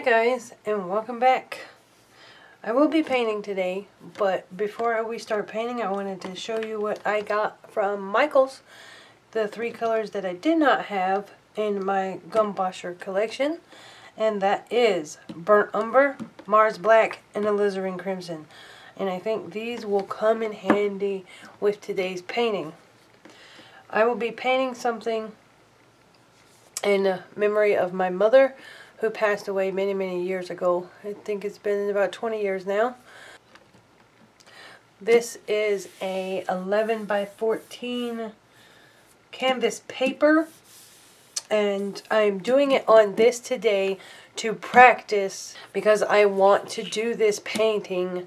Hi guys, and welcome back. I will be painting today, but before we start painting I wanted to show you what I got from Michael's, the three colors that I did not have in my Grumbacher collection, and that is Burnt Umber, Mars Black, and Alizarin Crimson. And I think these will come in handy with today's painting. I will be painting something in memory of my mother, who passed away many, many years ago. I think it's been about 20 years now. This is a 11 by 14 canvas paper, and I'm doing it on this today to practice because I want to do this painting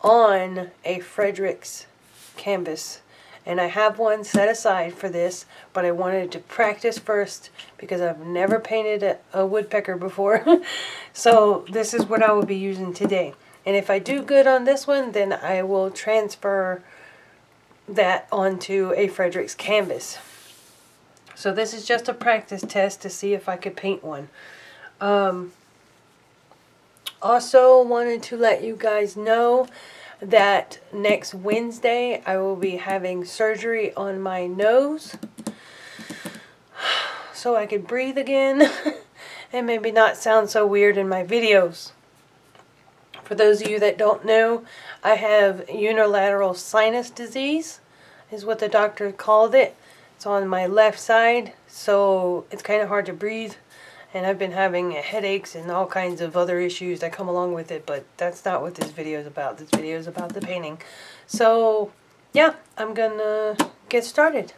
on a Fredrix canvas. And I have one set aside for this, but I wanted to practice first because I've never painted a woodpecker before. So this is what I will be using today. And if I do good on this one, then I will transfer that onto a Fredrix canvas. So this is just a practice test to see if I could paint one. Also wanted to let you guys know that next Wednesday I will be having surgery on my nose so I could breathe again and maybe not sound so weird in my videos. For those of you that don't know, I have unilateral sinus disease is what the doctor called it. It's on my left side, so it's kind of hard to breathe, and I've been having headaches and all kinds of other issues that come along with it, but that's not what this video is about. This video is about the painting. So yeah, I'm gonna get started.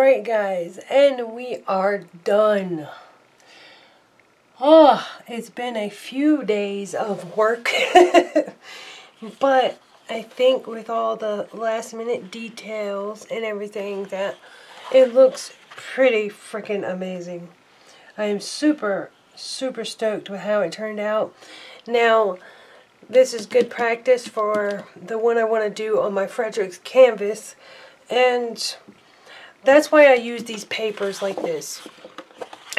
Alright guys, and we are done. Oh, it's been a few days of work, but I think with all the last minute details and everything, that it looks pretty freaking amazing. I am super, super stoked with how it turned out. Now, this is good practice for the one I want to do on my Fredrix canvas, and that's why I use these papers like this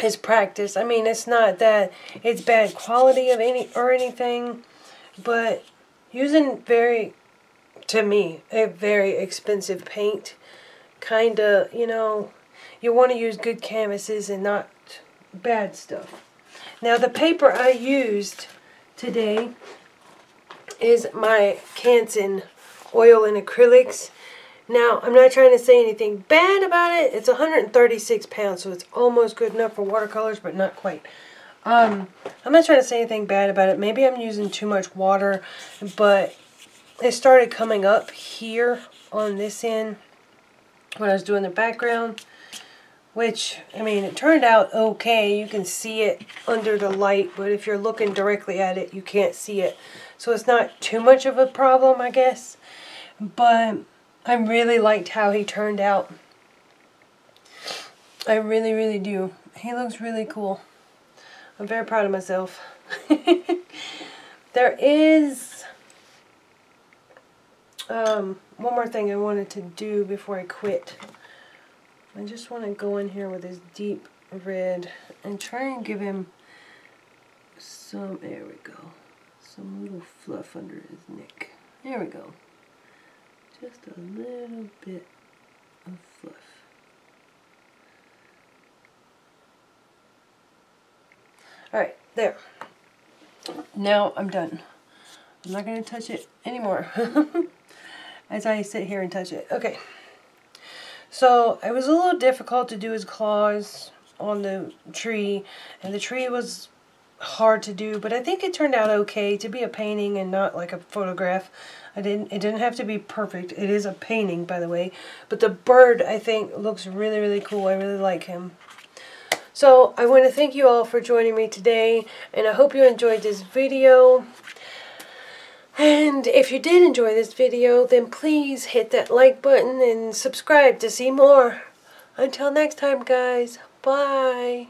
as practice. I mean, it's not that it's bad quality of anything, but using to me, a very expensive paint, kind of, you know, you want to use good canvases and not bad stuff. Now, the paper I used today is my Canson oil and acrylics. Now, I'm not trying to say anything bad about it. It's 136 pounds, so it's almost good enough for watercolors, but not quite. I'm not trying to say anything bad about it. Maybe I'm using too much water, but it started coming up here on this end when I was doing the background, which, I mean, it turned out okay. You can see it under the light, but if you're looking directly at it, you can't see it. So it's not too much of a problem, I guess, but I really liked how he turned out. I really, really do. He looks really cool. I'm very proud of myself. There is one more thing I wanted to do before I quit. I just want to go in here with this deep red and try and give him some, there we go, some little fluff under his neck. There we go. Just a little bit of fluff. Alright, there. Now I'm done. I'm not going to touch it anymore as I sit here and touch it. Okay. So it was a little difficult to do his claws on the tree, and the tree was hard to do, but I think it turned out okay to be a painting and not like a photograph. It didn't have to be perfect. It is a painting, by the way, but the bird, I think, looks really, really cool. I really like him. So I want to thank you all for joining me today, and I hope you enjoyed this video. And if you did enjoy this video, then please hit that like button and subscribe to see more. Until next time, guys. Bye.